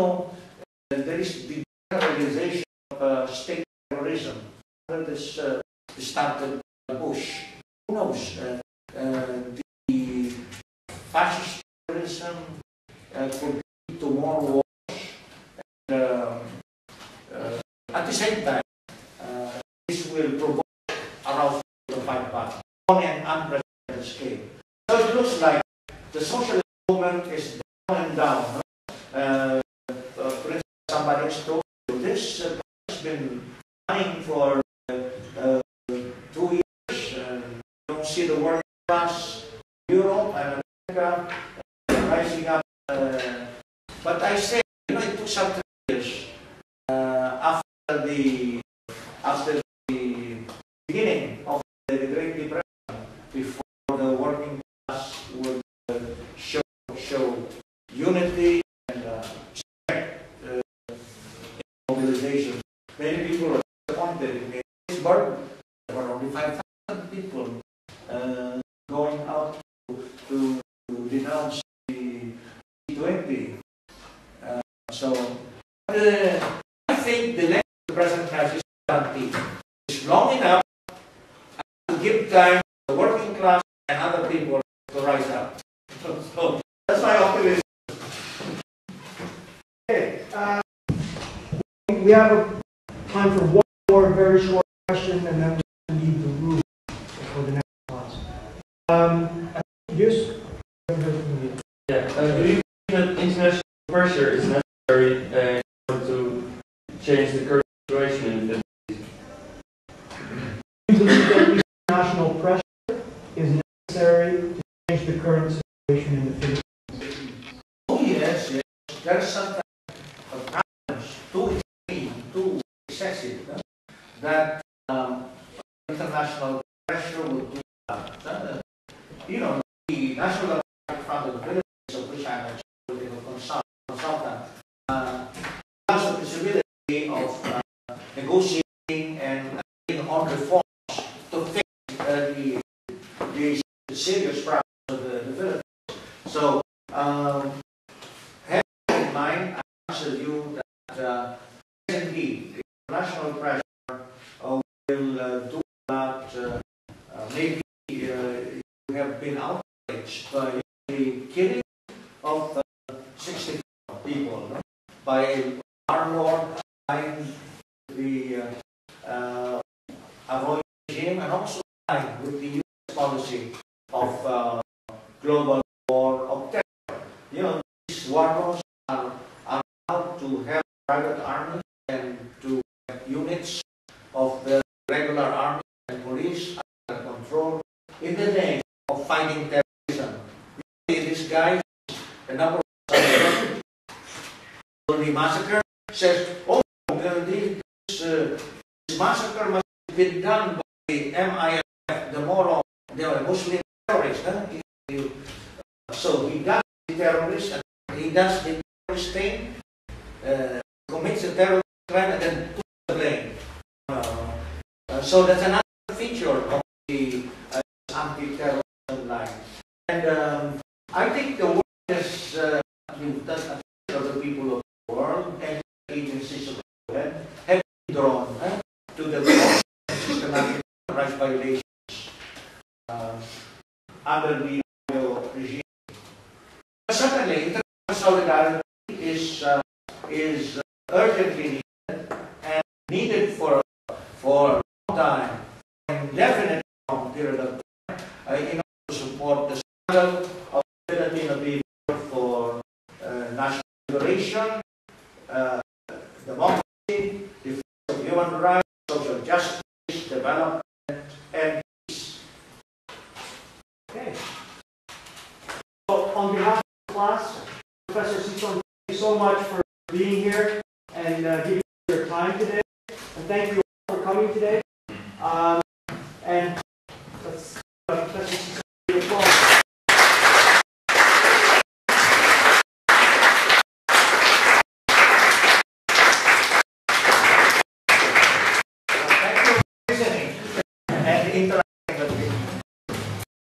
know, there is the organization of state terrorism under this started Bush. Who knows? The fascist terrorism could be tomorrow. And, at the same time, this will provoke around the fight back on an unprecedented scale. So it looks like the socialist movement is down and down. For instance, somebody exposed to this has been running for 2 years. You don't see the working class in Europe and America rising up. But I say, you know, it took some 3 years after the beginning of the Great Depression, before the working class would show unity and strength mobilization. Many people are disappointed in this burden. There were only 5,000 people going out to denounce the G20. I think the length of the present crisis is long enough to give time to the working class and other people to rise up. So that's my optimism. Okay, we have time for one more very short question, and then we leave the room for the next class. Do you think that international pressure is necessary to change the current situation in the International pressure is necessary to change the current situation in the Philippines. Oh yes, yes. There are sometimes problems, too extreme, too excessive, that international pressure would do that. You know, the National Democratic Front of the Philippines, of which I'm a political consultant, has the possibility of negotiating and acting on reform to fix the serious problems of the Philippines. So, having in mind, I answer you that indeed, international pressure will do that. Maybe you have been outraged by the killing of 60 people by warlord behind the Arroyo regime, and also with the U.S. policy of global war of terror. You know, these warlords are allowed to have private armies and to have units of the regular army and police under control in the name of fighting terrorism. You see this guy, the number of the massacre, says, oh, this massacre must have been done by the M.I.F., the Moro, the Muslim terrorist. So he does the terrorist, and he does the terrorist thing, commits a terrorist crime, and then puts the blame. So that's another feature of the anti-terrorism line. And I think the world is that the people of the world and the agencies of the world have been drawn to the law of systematic rights violations under the Arroyo regime. But certainly, international solidarity is urgently needed and needed for a long time, and definitely long period of time, in order to support the struggle of the Filipino people for national liberation, democracy, defense of human rights, social justice, development, and peace. Okay. So on behalf of the class, Professor Sison, thank you so much for being here and giving your time today. And thank you all for coming today. And let's Professor Sison. Thank you for listening and interacting.